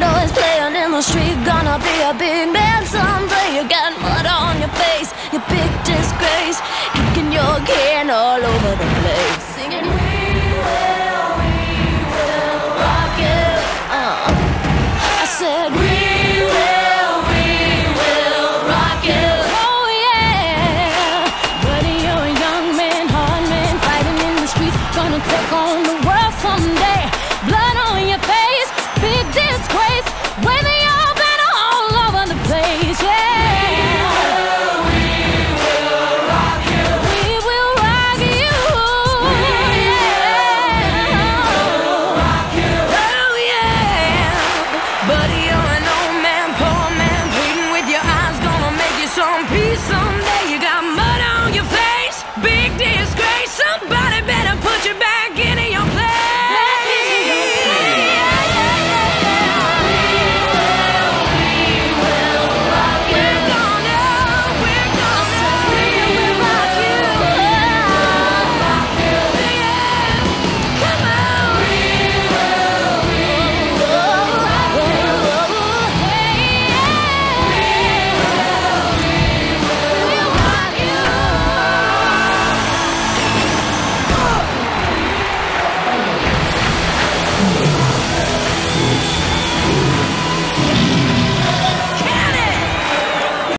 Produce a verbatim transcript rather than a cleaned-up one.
window is playing in the street. Gonna be a big man someday. You got